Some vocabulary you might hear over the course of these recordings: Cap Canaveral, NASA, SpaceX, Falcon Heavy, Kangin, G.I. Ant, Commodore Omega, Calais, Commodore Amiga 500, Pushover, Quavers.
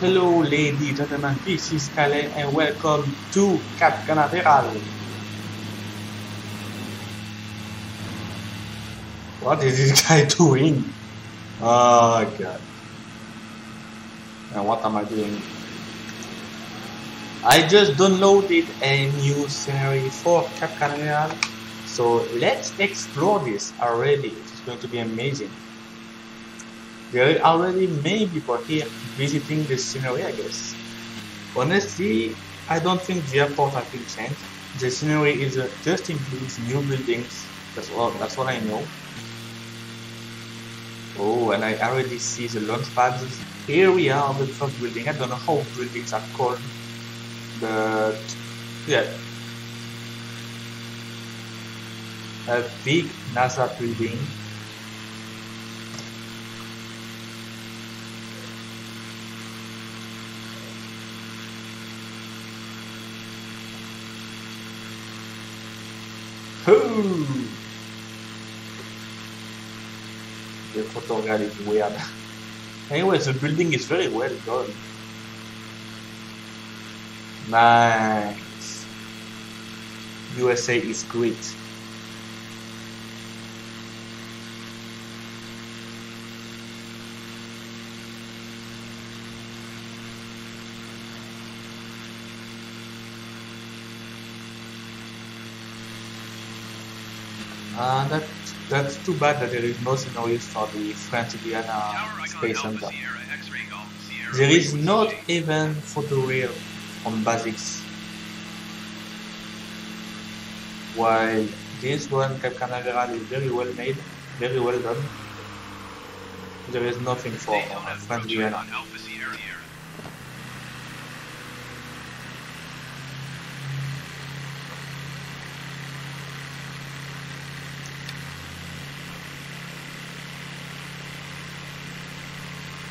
Hello ladies and gentlemen, this is Calais and welcome to Cap Canaveral. What is this guy doing? Oh god. And what am I doing? I just downloaded a new scenery for Cap Canaveral, so let's explore this already. It's going to be amazing. There are already many people here visiting this scenery, I guess. Honestly, I don't think the airport has been changed. The scenery is just includes new buildings. That's all I know. Oh, and I already see the launch pads. Here we are on the first building. I don't know how buildings are called, but yeah, a big NASA building. Ooh. The photo guy is weird. Anyway, the building is very well done. Nice. USA is great. That's too bad that there is no scenario for the French Guiana Space Center. There is not even photoreal on basics, while this one, Cap Canaveral, is very well made, very well done. There is nothing for French Guiana.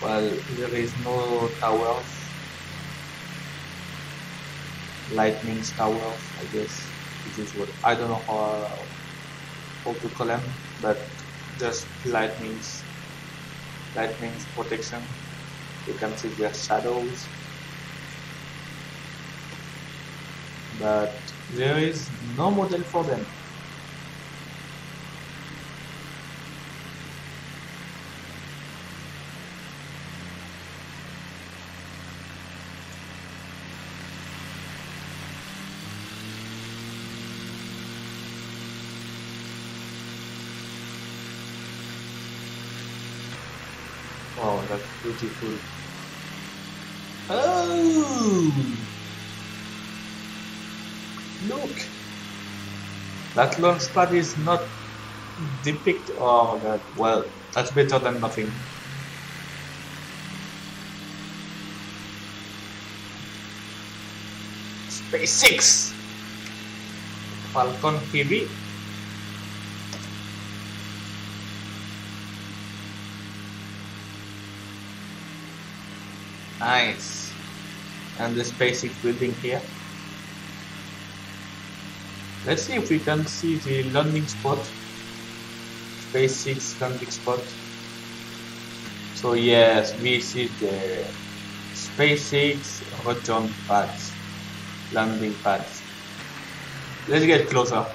Well, there is no towers, lightning towers, I guess, which is what, I don't know how to call them, but just lightning's protection. You can see their shadows, but there is no model for them. Oh, that's beautiful. Oh! Look! That launch pad is not depicted. Oh, that, well, that's better than nothing. SpaceX! Falcon Heavy. Nice. And the SpaceX building here. Let's see if we can see the landing spot. SpaceX landing spot. So yes, we see the SpaceX return pads, landing pads. Let's get closer.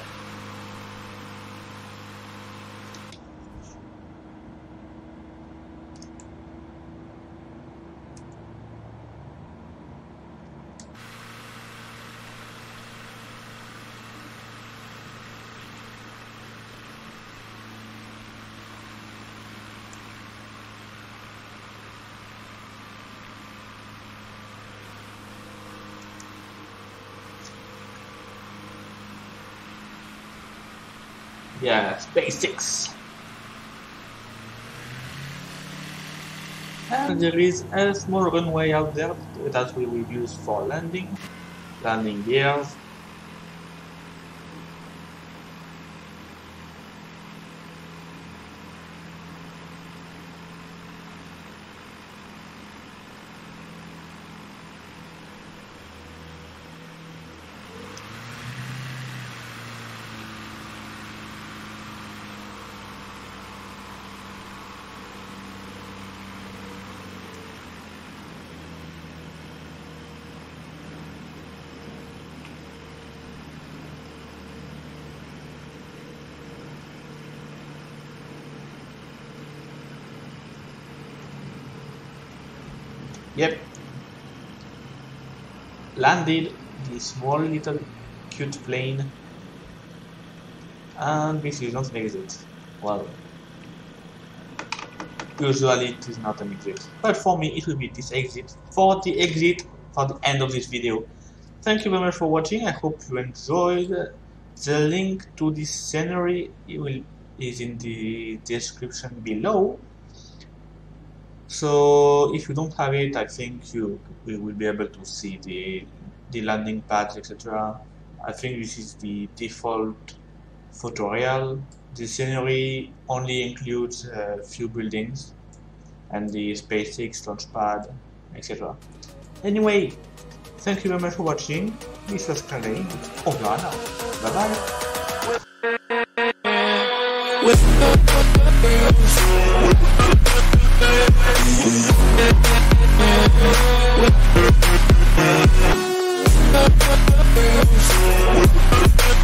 Yeah, SpaceX. And there is a small runway out there that we will use for landing gears. Yep. Landed the small little cute plane, and this is not an exit. Well, usually it is not an exit, but for me it will be this exit for the end of this video. Thank you very much for watching. I hope you enjoyed. The link to this scenery is in the description below. So if you don't have it, I think we will be able to see the landing pads, etc. I think this is the default photoreal. The scenery only includes a few buildings and the SpaceX launch pad, etc. Anyway, thank you very much for watching. This was Kangin. Over now. Bye bye.